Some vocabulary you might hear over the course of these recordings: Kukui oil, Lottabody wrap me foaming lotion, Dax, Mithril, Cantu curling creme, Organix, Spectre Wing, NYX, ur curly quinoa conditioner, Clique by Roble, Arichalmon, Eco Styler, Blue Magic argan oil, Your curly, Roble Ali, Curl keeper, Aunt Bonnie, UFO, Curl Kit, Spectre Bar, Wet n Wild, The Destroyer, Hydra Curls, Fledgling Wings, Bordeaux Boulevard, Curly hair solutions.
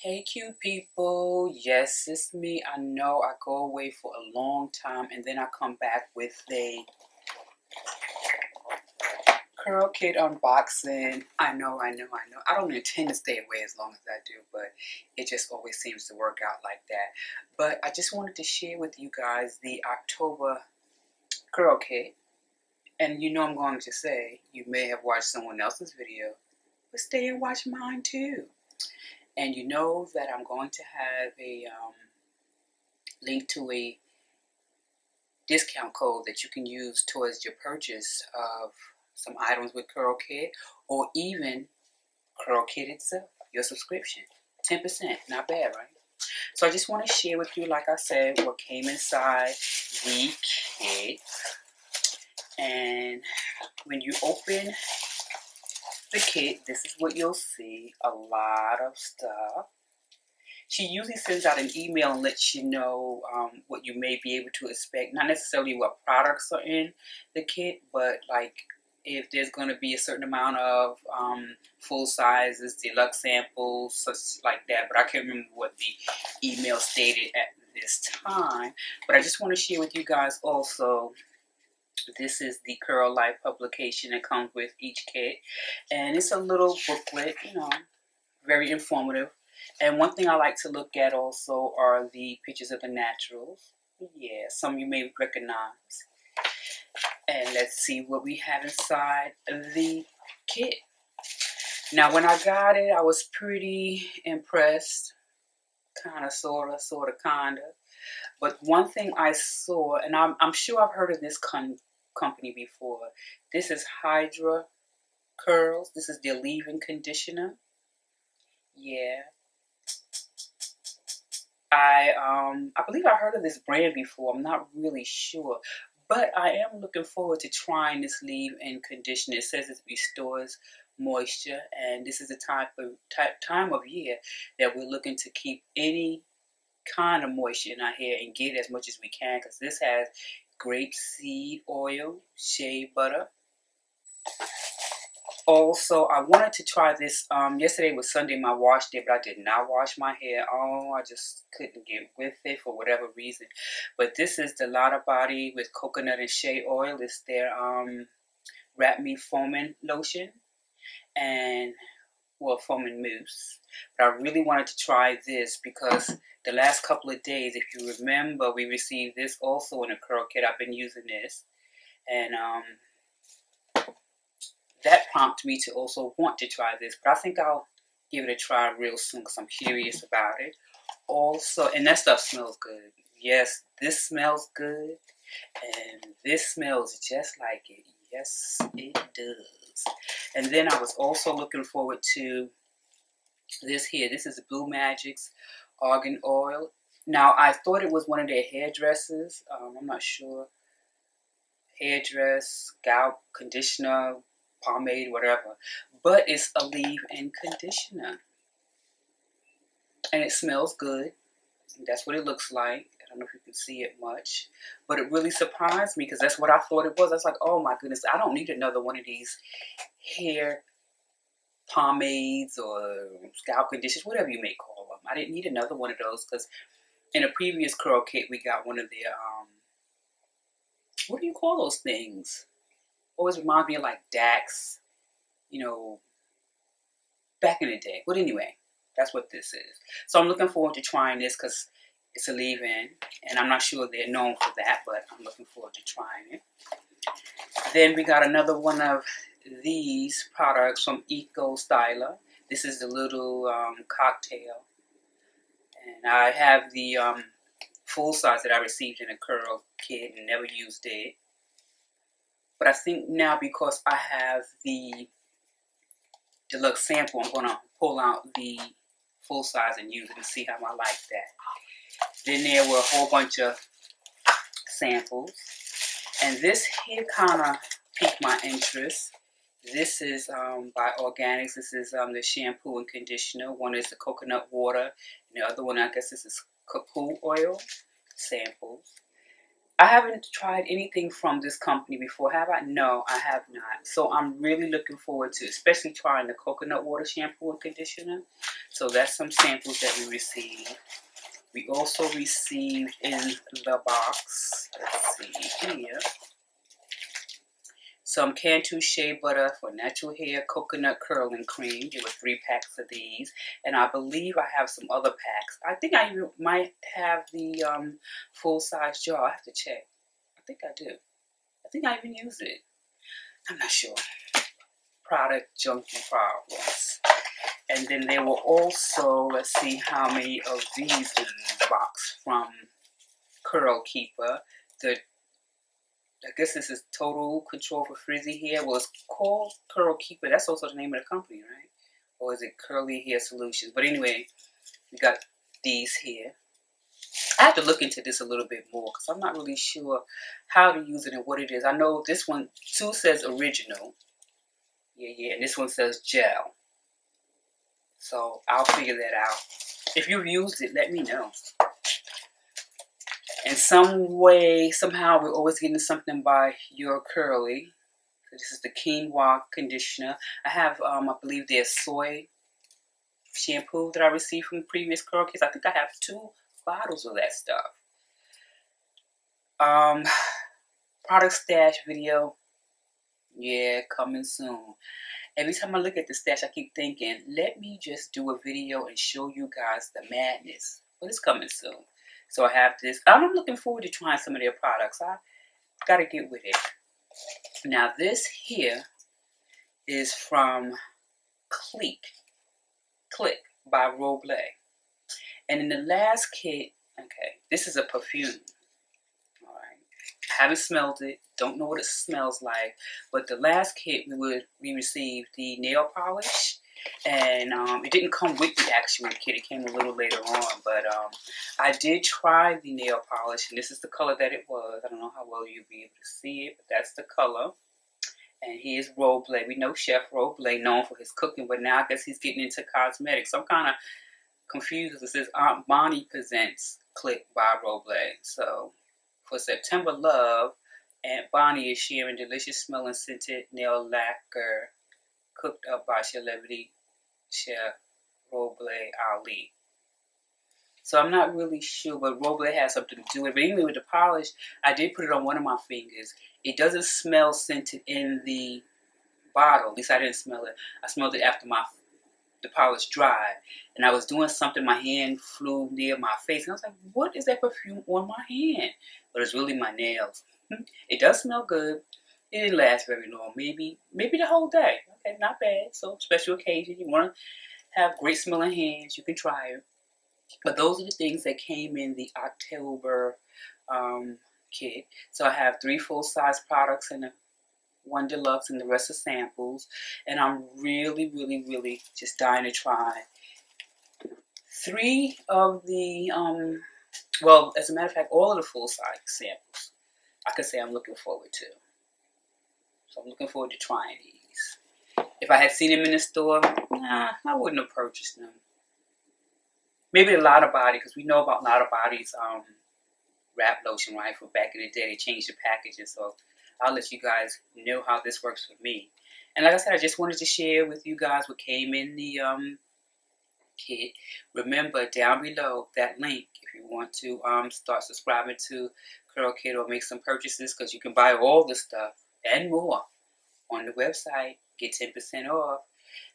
Hey cute people, yes it's me. I know I go away for a long time and then I come back with a Curl Kit unboxing. I know. I don't intend to stay away as long as I do, but it just always seems to work out like that. But I just wanted to share with you guys the October Curl Kit. And you know I'm going to say, you may have watched someone else's video, but stay and watch mine too. And you know that I'm going to have a link to a discount code that you can use towards your purchase of some items with Curl Kit or even Curl Kit itself, your subscription. 10%, not bad, right? So I just want to share with you, like I said, what came inside the kit. And when you open the kit, this is what you'll see, a lot of stuff. She usually sends out an email and lets you know what you may be able to expect, not necessarily what products are in the kit, but like if there's going to be a certain amount of full sizes, deluxe samples, such like that. But I can't remember what the email stated at this time. But I just want to share with you guys also, this is the Curl Life publication that comes with each kit, and it's a little booklet, you know, very informative. And one thing I like to look at also are the pictures of the naturals. Yeah, some you may recognize. And let's see what we have inside the kit. Now, when I got it, I was pretty impressed, kinda, sorta. But one thing I saw, and I'm sure I've heard of this company before. This is Hydra Curls. This is their leave-in conditioner. Yeah, I believe I heard of this brand before. I'm not really sure, but I am looking forward to trying this leave-in conditioner. It says it restores moisture, and this is the time of year that we're looking to keep any kind of moisture in our hair and get as much as we can, because this has grapeseed oil, shea butter. Also, I wanted to try this. Yesterday was Sunday, my wash day, but I did not wash my hair. Oh, I just couldn't get with it for whatever reason. But this is the Lottabody with coconut and shea oil. It's their Wrap Me Foaming Lotion and, well, foaming mousse. But I really wanted to try this because the last couple of days, if you remember, we received this also in a Curl Kit. I've been using this. And, that prompted me to also want to try this, but I think I'll give it a try real soon because I'm curious about it. Also, and that stuff smells good. Yes, this smells good, and this smells just like it. Yes, it does. And then I was also looking forward to this here. This is Blue Magic's argan oil. Now, I thought it was one of their hairdressers. I'm not sure. Hairdress, scalp, conditioner, pomade, whatever, but it's a leave-in conditioner and it smells good. That's what it looks like. I don't know if you can see it much, but it really surprised me because that's what I thought it was. I was like, oh my goodness, I don't need another one of these hair pomades or scalp conditioners, whatever you may call them. I didn't need another one of those because in a previous Curl Kit we got one of their what do you call those things? Always remind me of like Dax, you know, back in the day. But anyway, that's what this is. So I'm looking forward to trying this because it's a leave-in. And I'm not sure they're known for that, but I'm looking forward to trying it. Then we got another one of these products from Eco Styler. This is the little cocktail. And I have the full size that I received in a Curl Kit and never used it. But I think now because I have the deluxe sample, I'm going to pull out the full size and use it and see how I like that. Then there were a whole bunch of samples. And this here kind of piqued my interest. This is by Organix. This is the shampoo and conditioner. One is the coconut water. And the other one, I guess this is Kukui oil samples. I haven't tried anything from this company before, have I? No, I have not. So I'm really looking forward to especially trying the coconut water shampoo and conditioner. So that's some samples that we received. We also received in the box, let's see here, some Cantu shea butter for natural hair, coconut curling cream. There were 3 packs of these, and I believe I have some other packs. I think I might have the full-size jar. I have to check. I think I do. I think I even used it. I'm not sure. Product junkie problems. And then there were also, let's see how many of these in the box from Curl Keeper. I guess this is Total Control for Frizzy Hair. Well, it's called Curl Keeper. That's also the name of the company, right? Or is it Curly Hair Solutions? But anyway, we got these here. I have to look into this a little bit more because I'm not really sure how to use it and what it is. I know this one, too, says original. Yeah, and this one says gel. So I'll figure that out. If you've used it, let me know. In some way, somehow, we're always getting something by Your Curly. So this is the quinoa conditioner. I have, I believe there's soy shampoo that I received from previous Curl Kits. I think I have 2 bottles of that stuff. Product stash video. Yeah, coming soon. Every time I look at the stash, I keep thinking, let me just do a video and show you guys the madness. But it's coming soon. So I have this. I'm looking forward to trying some of their products. I gotta get with it. Now this here is from Clique by Roble. And in the last kit, okay, this is a perfume. All right, I haven't smelled it. Don't know what it smells like. But the last kit we received the nail polish. And it didn't come with the actual kit. It came a little later on, but I did try the nail polish, and this is the color that it was. I don't know how well you'll be able to see it, but that's the color. And here's Roble. We know Chef Roble, known for his cooking, but now I guess he's getting into cosmetics. So I'm kind of confused because it says Aunt Bonnie presents Clique by Roble. So for September Love, Aunt Bonnie is sharing delicious smelling scented nail lacquer cooked up by celebrity chef Roble Ali. So I'm not really sure, but Roble has something to do with it. But anyway, with the polish, I did put it on one of my fingers. It doesn't smell scented in the bottle. At least I didn't smell it. I smelled it after the polish dried. And I was doing something. My hand flew near my face. And I was like, what is that perfume on my hand? But it's really my nails. It does smell good. It didn't last very long, maybe the whole day. Okay, not bad. So, special occasion, you want to have great smelling hands, you can try it. But those are the things that came in the October kit. So I have 3 full-size products and 1 deluxe, and the rest are samples. And I'm really, really, really just dying to try 3 of the, well, as a matter of fact, all of the full-size samples. I could say I'm looking forward to. So I'm looking forward to trying these. If I had seen them in the store, nah, I wouldn't have purchased them. Maybe the Lottabody, because we know about Lottabody's wrap lotion, right? For back in the day, they changed the packaging. So I'll let you guys know how this works for me. And like I said, I just wanted to share with you guys what came in the kit. Remember, down below that link, if you want to start subscribing to Curl Kit or make some purchases, because you can buy all the stuff and more on the website, get 10% off.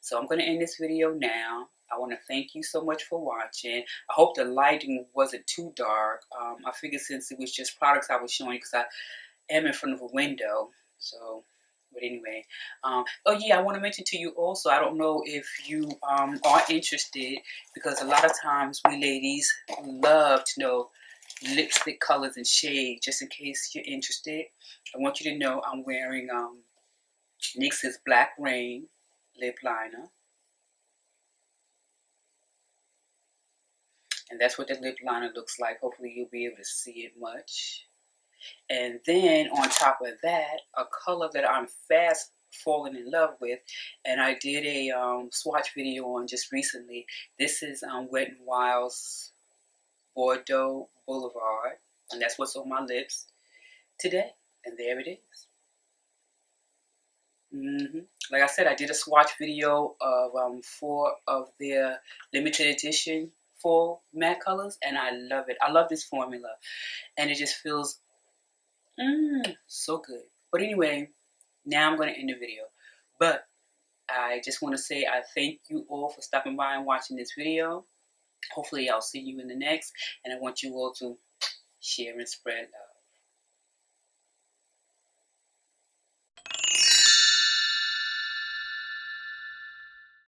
So I'm going to end this video now. I want to thank you so much for watching. I hope the lighting wasn't too dark. I figured since it was just products I was showing, because I am in front of a window. So, but anyway. Oh yeah, I want to mention to you also, I don't know if you are interested, because a lot of times we ladies love to know lipstick colors and shades. Just in case you're interested, I want you to know I'm wearing NYX's Black Rain lip liner, and that's what the lip liner looks like. Hopefully you'll be able to see it much. And then on top of that, a color that I'm fast falling in love with, and I did a swatch video on just recently. This is Wet n Wild's Bordeaux Boulevard, and that's what's on my lips. today, and there it is. Like I said, I did a swatch video of 4 of their limited edition fall matte colors, and I love it. I love this formula, and it just feels so good. But anyway, now I'm going to end the video. But I just want to say I thank you all for stopping by and watching this video. Hopefully I'll see you in the next, and I want you all to share and spread love.